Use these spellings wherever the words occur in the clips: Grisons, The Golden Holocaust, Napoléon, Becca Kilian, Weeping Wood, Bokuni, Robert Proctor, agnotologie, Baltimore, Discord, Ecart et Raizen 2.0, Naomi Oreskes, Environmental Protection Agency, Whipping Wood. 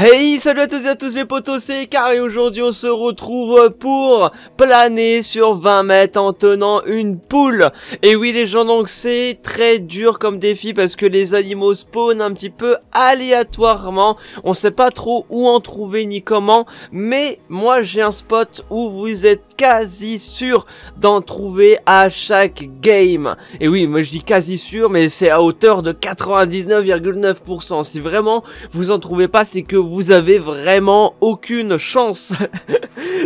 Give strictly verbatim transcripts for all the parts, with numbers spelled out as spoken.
Hey, salut à tous et à tous les potos, c'est Ecart et aujourd'hui on se retrouve pour planer sur vingt mètres en tenant une poule. Et oui les gens, donc c'est très dur comme défi parce que les animaux spawnent un petit peu aléatoirement. On sait pas trop où en trouver ni comment, mais moi j'ai un spot où vous êtes quasi sûr d'en trouver à chaque game. Et oui, moi je dis quasi sûr, mais c'est à hauteur de quatre-vingt-dix-neuf virgule neuf pour cent. Si vraiment vous en trouvez pas, c'est que vous vous avez vraiment aucune chance.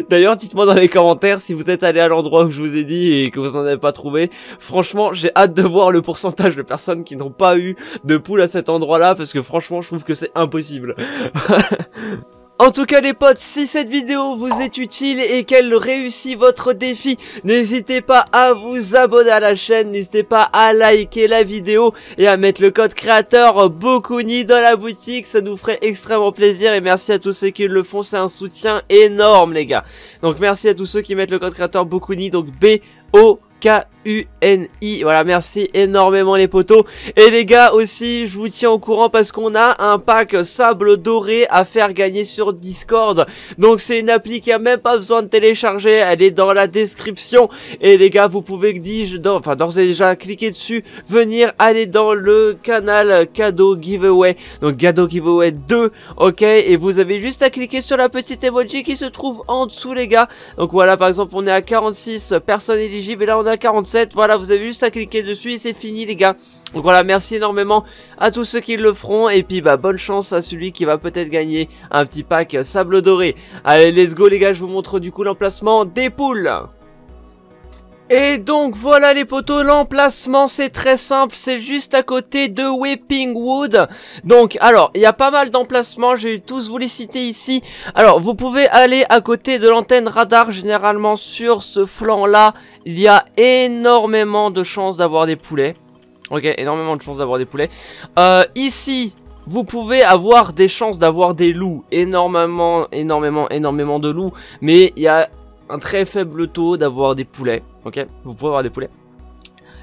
D'ailleurs, dites-moi dans les commentaires si vous êtes allé à l'endroit où je vous ai dit et que vous n'en avez pas trouvé. Franchement, j'ai hâte de voir le pourcentage de personnes qui n'ont pas eu de poule à cet endroit-là, parce que franchement, je trouve que c'est impossible. En tout cas les potes, si cette vidéo vous est utile et qu'elle réussit votre défi, n'hésitez pas à vous abonner à la chaîne, n'hésitez pas à liker la vidéo et à mettre le code créateur Bokuni dans la boutique, ça nous ferait extrêmement plaisir et merci à tous ceux qui le font, c'est un soutien énorme les gars. Donc merci à tous ceux qui mettent le code créateur Bokuni, donc B O K U N I, voilà, merci énormément les potos. Et les gars aussi je vous tiens au courant parce qu'on a un pack sable doré à faire gagner sur Discord. Donc c'est une appli qui a même pas besoin de télécharger, elle est dans la description. Et les gars vous pouvez dis-je, dans, enfin d'ores et déjà cliquer dessus, venir aller dans le canal cadeau giveaway, donc cadeau giveaway deux, ok. Et vous avez juste à cliquer sur la petite emoji qui se trouve en dessous les gars. Donc voilà, par exemple on est à quarante-six personnes éligibles et là on a quarante-sept. Voilà, vous avez juste à cliquer dessus et c'est fini les gars. Donc voilà, merci énormément à tous ceux qui le feront. Et puis bah bonne chance à celui qui va peut-être gagner un petit pack sable doré. Allez, let's go les gars, je vous montre du coup l'emplacement des poules. Et donc voilà les potos, l'emplacement c'est très simple, c'est juste à côté de Whipping Wood. Donc alors, il y a pas mal d'emplacements, je vais tous vous les citer ici. Alors vous pouvez aller à côté de l'antenne radar, généralement sur ce flanc là, il y a énormément de chances d'avoir des poulets. Ok, énormément de chances d'avoir des poulets. Euh, ici... vous pouvez avoir des chances d'avoir des loups, énormément, énormément, énormément de loups, mais il y a un très faible taux d'avoir des poulets. Ok, vous pouvez avoir des poulets.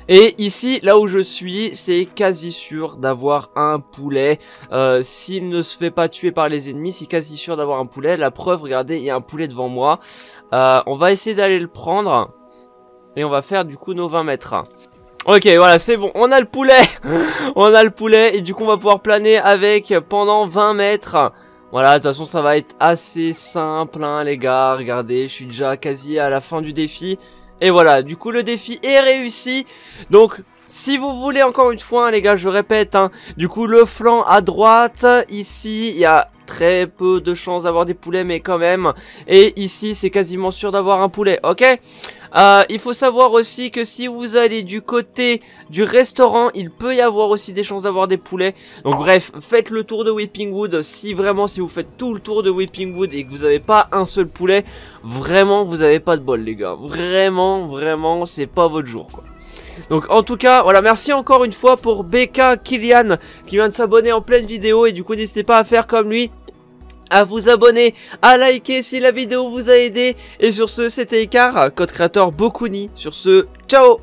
Et ici, là où je suis, c'est quasi sûr d'avoir un poulet. Euh, S'il ne se fait pas tuer par les ennemis, c'est quasi sûr d'avoir un poulet. La preuve, regardez, il y a un poulet devant moi. Euh, on va essayer d'aller le prendre. Et on va faire du coup nos vingt mètres. Ok, voilà, c'est bon, on a le poulet. On a le poulet et du coup, on va pouvoir planer avec pendant vingt mètres. Voilà, de toute façon, ça va être assez simple, hein, les gars. Regardez, je suis déjà quasi à la fin du défi. Et voilà, du coup le défi est réussi. Donc si vous voulez encore une fois hein, les gars je répète hein, du coup le flanc à droite, ici il y a très peu de chances d'avoir des poulets mais quand même. Et ici c'est quasiment sûr d'avoir un poulet, ok. Euh, il faut savoir aussi que si vous allez du côté du restaurant, il peut y avoir aussi des chances d'avoir des poulets. Donc bref, faites le tour de Weeping Wood. Si vraiment, si vous faites tout le tour de Weeping Wood et que vous n'avez pas un seul poulet, vraiment vous n'avez pas de bol les gars. Vraiment, vraiment, c'est pas votre jour quoi. Donc en tout cas, voilà, merci encore une fois pour Becca Kilian qui vient de s'abonner en pleine vidéo. Et du coup n'hésitez pas à faire comme lui, à vous abonner, à liker si la vidéo vous a aidé. Et sur ce, c'était Ecart, code créateur Bokuni. Sur ce, ciao!